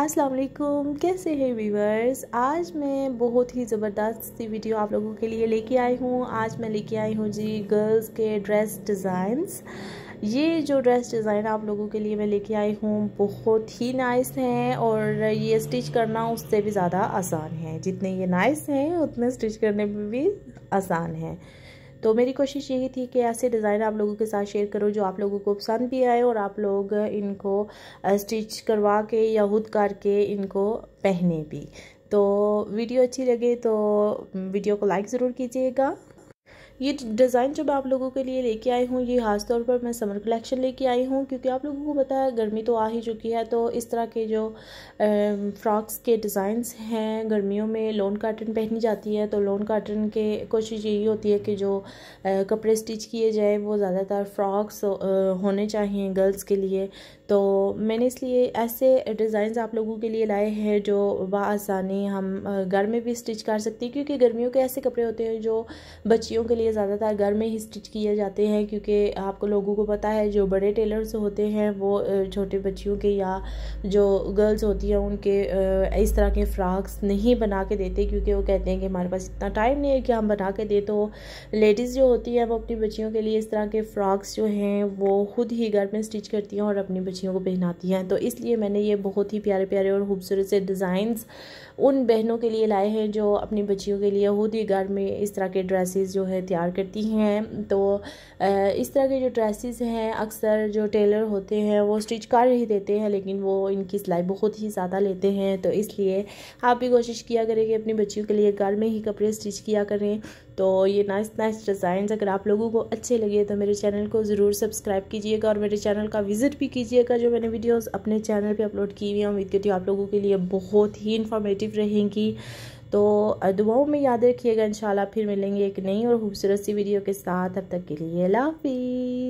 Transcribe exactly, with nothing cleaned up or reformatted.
अस्सलाम वालेकुम, कैसे हैं व्यूअर्स। आज मैं बहुत ही ज़बरदस्त सी वीडियो आप लोगों के लिए लेके आई हूँ। आज मैं लेके आई हूँ जी गर्ल्स के ड्रेस डिज़ाइंस। ये जो ड्रेस डिज़ाइन आप लोगों के लिए मैं लेके आई हूँ बहुत ही नाइस हैं, और ये स्टिच करना उससे भी ज़्यादा आसान है। जितने ये नाइस हैं उतने स्टिच करने में भी आसान है। तो मेरी कोशिश यही थी कि ऐसे डिज़ाइन आप लोगों के साथ शेयर करूं जो आप लोगों को पसंद भी आए और आप लोग इनको स्टिच करवा के या खुद करके इनको पहने भी। तो वीडियो अच्छी लगे तो वीडियो को लाइक ज़रूर कीजिएगा। ये डिज़ाइन जब आप लोगों के लिए लेके आई हूँ, ये खास तौर पर मैं समर कलेक्शन लेके आई हूँ, क्योंकि आप लोगों को पता है गर्मी तो आ ही चुकी है। तो इस तरह के जो फ्रॉक्स के डिज़ाइंस हैं, गर्मियों में लॉन काटन पहनी जाती है, तो लॉन काटन के कोशिश यही होती है कि जो कपड़े स्टिच किए जाए वो ज़्यादातर फ्रॉक्स होने चाहिए गर्ल्स के लिए। तो मैंने इसलिए ऐसे डिज़ाइंस आप लोगों के लिए लाए हैं जो बआसानी हम घर में भी स्टिच कर सकते हैं, क्योंकि गर्मियों के ऐसे कपड़े होते हैं जो बच्चियों के लिए ज़्यादातर घर में ही स्टिच किए जाते हैं, क्योंकि आपको लोगों को पता है जो बड़े टेलर्स होते हैं वो छोटे बच्चियों के या जो गर्ल्स होती हैं उनके इस तरह के फ्रॉक्स नहीं बना के देते, क्योंकि वो कहते हैं कि हमारे पास इतना टाइम नहीं है कि हम बना के दे। तो लेडीज़ जो होती हैं वो अपनी बच्चियों के लिए इस तरह के फ्रॉक्स जो हैं वो खुद ही घर में स्टिच करती हैं और अपनी बच्चियों को पहनाती हैं। तो इसलिए मैंने ये बहुत ही प्यारे प्यारे और खूबसूरत से डिज़ाइंस उन बहनों के लिए लाए हैं जो अपनी बच्चियों के लिए खुद ही घर में इस तरह के ड्रेसेस जो है तैयार करती हैं। तो इस तरह के जो ड्रेसेस हैं अक्सर जो टेलर होते हैं वो स्टिच कर ही देते हैं, लेकिन वो इनकी सिलाई बहुत ही ज़्यादा लेते हैं। तो इसलिए आप भी कोशिश किया करें कि अपनी बच्चियों के लिए घर में ही कपड़े स्टिच किया करें। तो ये नाइस नाइस डिज़ाइंस अगर आप लोगों को अच्छे लगे तो मेरे चैनल को ज़रूर सब्सक्राइब कीजिएगा और मेरे चैनल का विज़िट भी कीजिएगा। जो मैंने वीडियोस अपने चैनल पे अपलोड की हुई हैं, उम्मीद करती हूँ आप लोगों के लिए बहुत ही इन्फॉर्मेटिव रहेंगी। तो दुआओं में याद रखिएगा। इंशाल्लाह फिर मिलेंगे एक नई और खूबसूरत सी वीडियो के साथ। अब तक के लिए अल्लाह हाफ़िज़।